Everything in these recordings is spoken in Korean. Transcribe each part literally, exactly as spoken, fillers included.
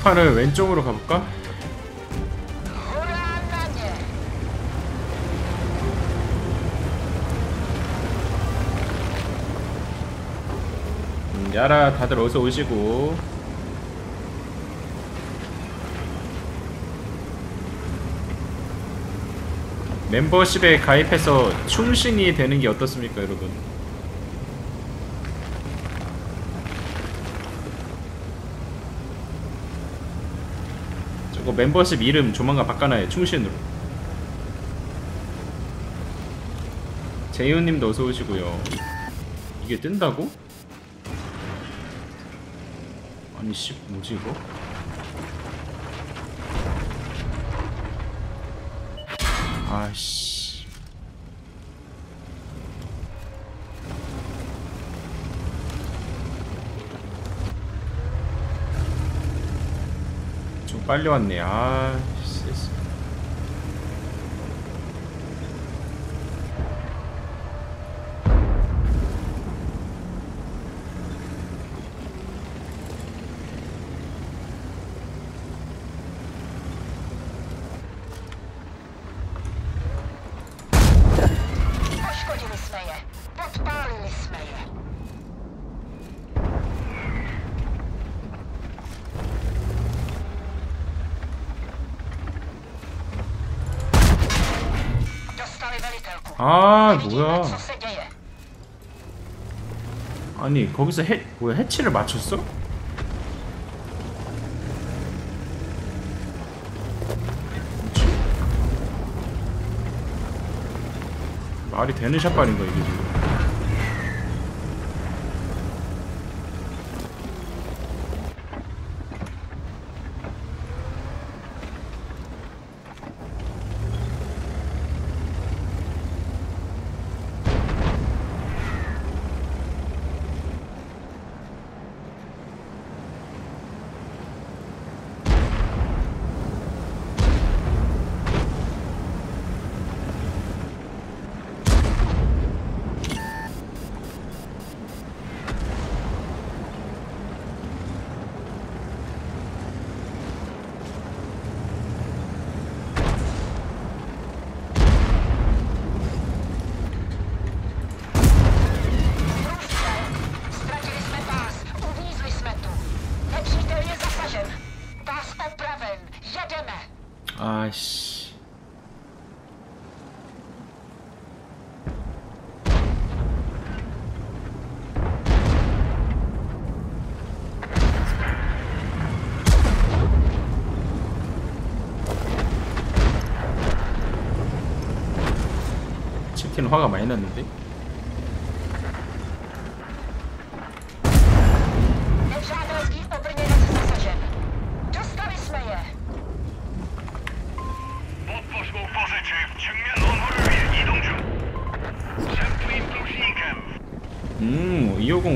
표지판을 왼쪽으로 가볼까? 음, 야라 다들 어서 오시고. 멤버십에 가입해서 충신이 되는게 어떻습니까 여러분? 저거 멤버십 이름 조만간 바꿔놔요. 충신으로. 제이온님도 어서오시고요. 이게 뜬다고? 아니 씨 뭐지 이거? 아씨. 좀 빨리 왔네. 아, 씨. 아 뭐야 아니 거기서 해.. 뭐야 해치를 맞췄어? 뭐지? 말이 되는 샷발인가 이게 지금. 아씨. 치킨 화가 많이 났는데?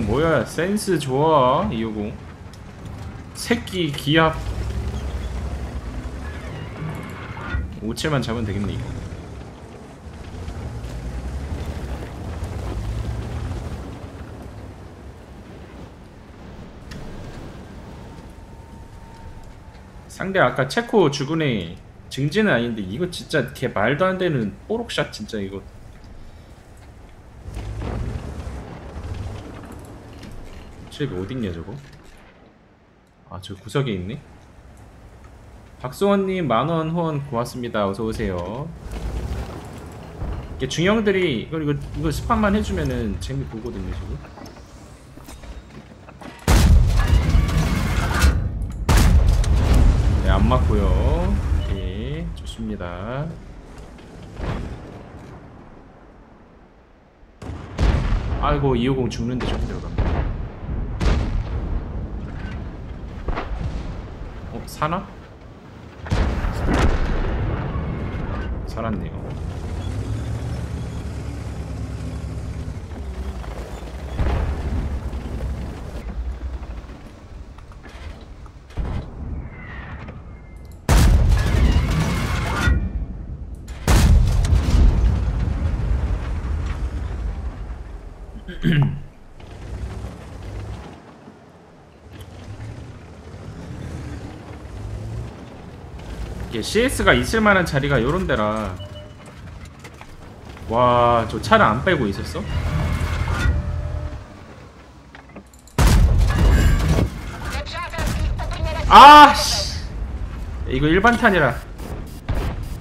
뭐야 센스 좋아. 이오공 새끼 기압 오체만 잡으면 되겠네 이거. 상대 아까 체코 죽은 애 증진은 아닌데 이거 진짜 걔 말도 안 되는 뽀록샷 진짜 이거. 칠십이 어딨냐 저거? 아 저 구석에 있네? 박수원님 만원 후원 고맙습니다. 어서오세요. 이게 중형들이 이거 이거 이거 스팟만 해주면은 재미 보거든요 지금. 네 안 맞고요. 예 좋습니다. 아이고 이오공 죽는데 저기 들어가. 사나? 살았네요. 이게 씨에스가 있을만한 자리가 요런데라. 와, 저 차를 안 빼고 있었어? 아, 씨. 이거 일반탄이라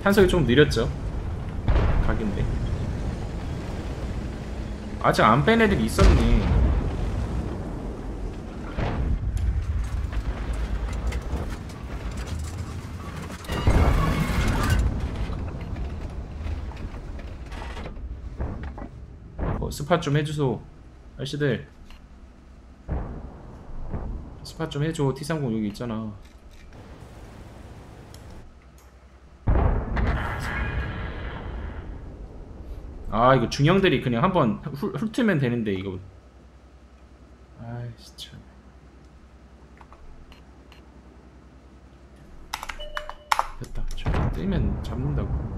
탄속이 좀 느렸죠. 각인데 아직 안 뺀 애들이 있었니. 어, 스팟 좀 해주소 아저씨들. 스팟 좀 해줘. 티 삼십 여기 있잖아. 아, 이거 중형들이 그냥 한번 훑으면 되는데 이거. 아이씨 참. 됐다. 저거 뜨면 잡는다고.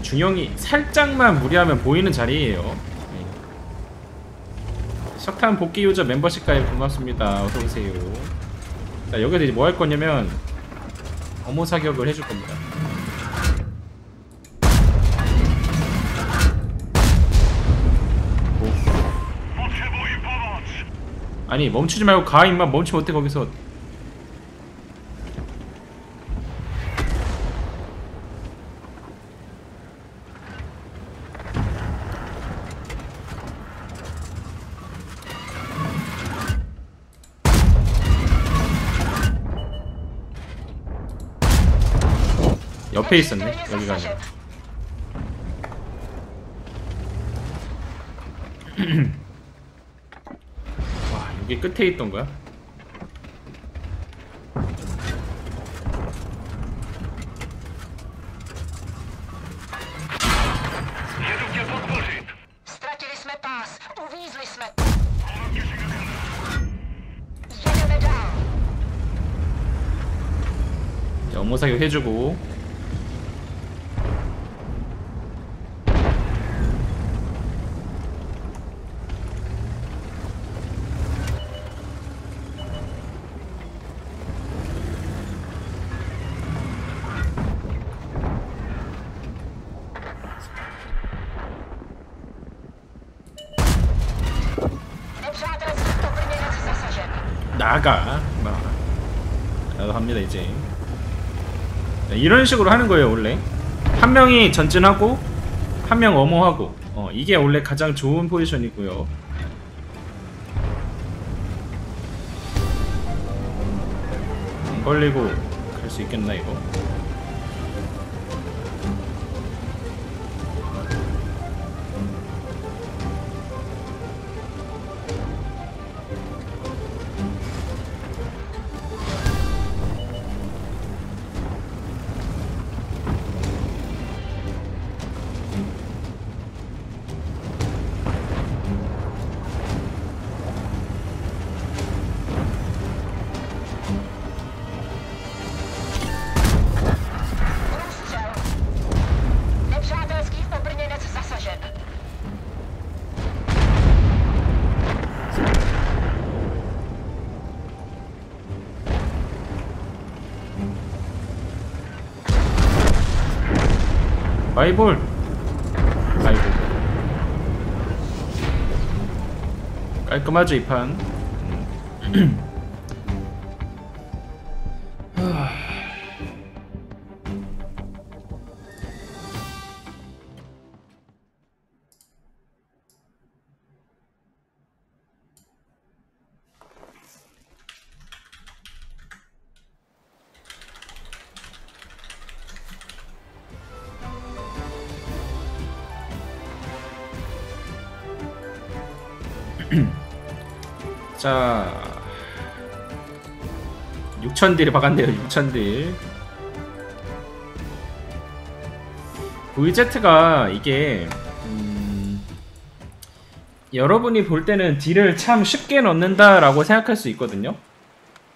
중형이 살짝만 무리하면 보이는 자리예요. 석탄 복귀 유저 멤버십 가입 고맙습니다. 어서오세요. 자, 여기서 이제 뭐 할 거냐면 어모 사격을 해줄 겁니다. 오. 아니 멈추지 말고 가 임마. 멈추면 어때 거기서. 옆에 있었네. 여기가 아니라. 와, 여기 끝에 있던 거야? 자, 업무 사격 해주고. 나가. 나도 합니다 이제. 자, 이런 식으로 하는 거예요 원래. 한 명이 전진하고 한 명 어머하고. 어, 이게 원래 가장 좋은 포지션이고요. 안 걸리고 갈 수 있겠나 이거? 바이볼. 아이고 깔끔하죠 이판. 자, 육천 딜을 박았네요. 육천 딜. 브이제트가 이게 음, 여러분이 볼 때는 딜을 참 쉽게 넣는다라고 생각할 수 있거든요.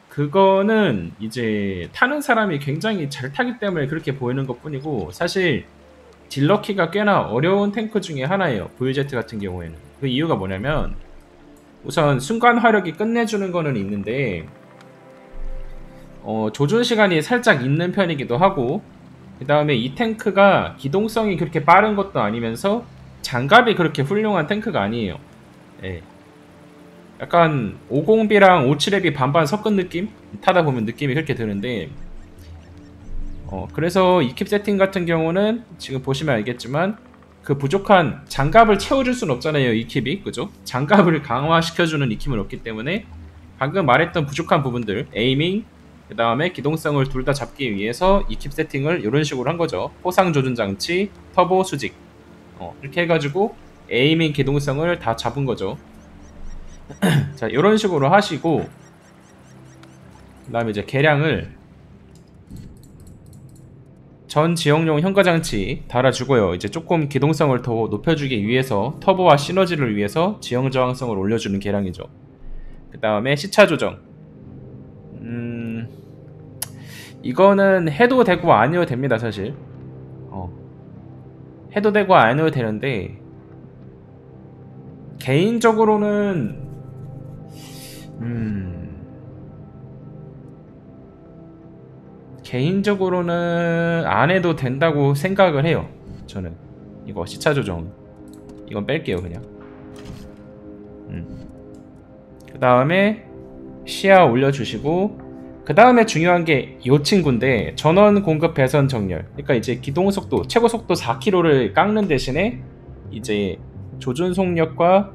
그거는 이제 타는 사람이 굉장히 잘 타기 때문에 그렇게 보이는 것 뿐이고, 사실 딜 넣기가 꽤나 어려운 탱크 중에 하나예요. 브이제트 같은 경우에는. 그 이유가 뭐냐면 우선 순간 화력이 끝내주는 거는 있는데 어, 조준 시간이 살짝 있는 편이기도 하고, 그 다음에 이 탱크가 기동성이 그렇게 빠른 것도 아니면서 장갑이 그렇게 훌륭한 탱크가 아니에요. 예. 약간 오십 비랑 오십칠 에비 반반 섞은 느낌? 타다 보면 느낌이 그렇게 드는데 어, 그래서 이킵 세팅 같은 경우는 지금 보시면 알겠지만 그 부족한 장갑을 채워줄 순 없잖아요, 이킵이. 그죠? 장갑을 강화시켜주는 이킵은 없기 때문에 방금 말했던 부족한 부분들, 에이밍, 그 다음에 기동성을 둘 다 잡기 위해서 이킵 세팅을 이런 식으로 한 거죠. 포상 조준 장치, 터보 수직, 어, 이렇게 해가지고 에이밍, 기동성을 다 잡은 거죠. 자, 이런 식으로 하시고 그 다음에 이제 개량을 전 지역용 현가장치 달아주고요. 이제 조금 기동성을 더 높여주기 위해서 터보와 시너지를 위해서 지형 저항성을 올려주는 개량이죠. 그 다음에 시차 조정, 음... 이거는 해도 되고 안 해도 됩니다. 사실 어. 해도 되고 안 해도 되는데 개인적으로는 음... 개인적으로는 안 해도 된다고 생각을 해요. 저는 이거 시차 조정 이건 뺄게요 그냥. 음. 그 다음에 시야 올려주시고 그 다음에 중요한 게 이 친구인데 전원 공급 배선 정렬. 그러니까 이제 기동 속도 최고 속도 사 킬로미터를 깎는 대신에 이제 조준 속력과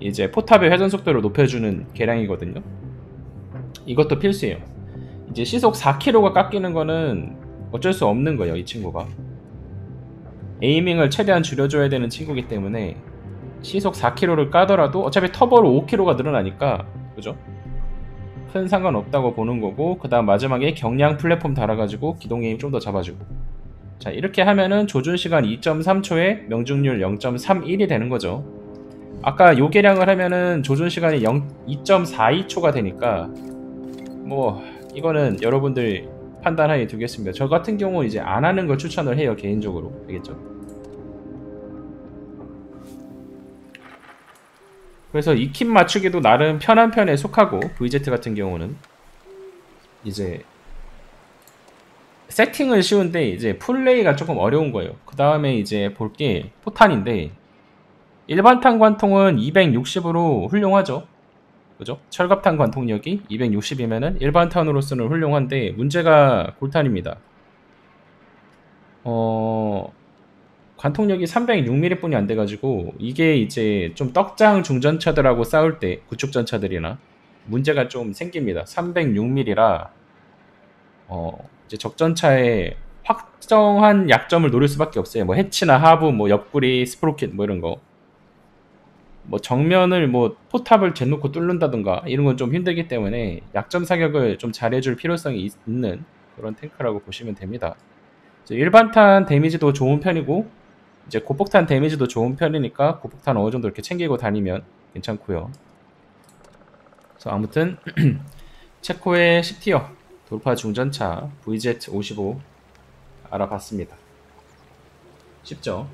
이제 포탑의 회전 속도를 높여주는 계량이거든요. 이것도 필수예요. 이제 시속 사 킬로미터가 깎이는 거는 어쩔 수 없는 거예요. 이 친구가 에이밍을 최대한 줄여줘야 되는 친구이기 때문에 시속 사 킬로미터를 까더라도 어차피 터보로 오 킬로미터가 늘어나니까 그죠? 큰 상관없다고 보는 거고, 그 다음 마지막에 경량 플랫폼 달아가지고 기동 에임 좀 더 잡아주고. 자, 이렇게 하면은 조준시간 이 점 삼 초에 명중률 영 점 삼일이 되는 거죠. 아까 요 계량을 하면은 조준시간이 이 점 사이 초가 되니까 뭐 이거는 여러분들 판단하에 두겠습니다. 저 같은 경우 이제 안 하는 걸 추천을 해요 개인적으로. 알겠죠? 그래서 이킵 맞추기도 나름 편한 편에 속하고 브이제트 같은 경우는 이제 세팅은 쉬운데 이제 플레이가 조금 어려운 거예요. 그 다음에 이제 볼 게 포탄인데 일반탄 관통은 이백육십으로 훌륭하죠. 그죠? 철갑탄 관통력이 이백육십이면은 일반탄으로서는 훌륭한데 문제가 골탄입니다. 어... 관통력이 삼백육 밀리미터 뿐이 안 돼가지고 이게 이제 좀 떡장 중전차들하고 싸울 때 구축전차들이나 문제가 좀 생깁니다. 삼백육 밀리미터라 어... 이제 적전차의 확정한 약점을 노릴 수밖에 없어요. 뭐 해치나 하부, 뭐 옆구리, 스프로켓 뭐 이런 거, 뭐 정면을 뭐 포탑을 재놓고 뚫는다던가 이런 건 좀 힘들기 때문에 약점 사격을 좀 잘해줄 필요성이 있는 그런 탱크라고 보시면 됩니다. 이제 일반탄 데미지도 좋은 편이고 이제 고폭탄 데미지도 좋은 편이니까 고폭탄 어느 정도 이렇게 챙기고 다니면 괜찮고요. 그래서 아무튼 체코의 십 티어 돌파 중전차 브이제트 오십오 알아봤습니다. 쉽죠?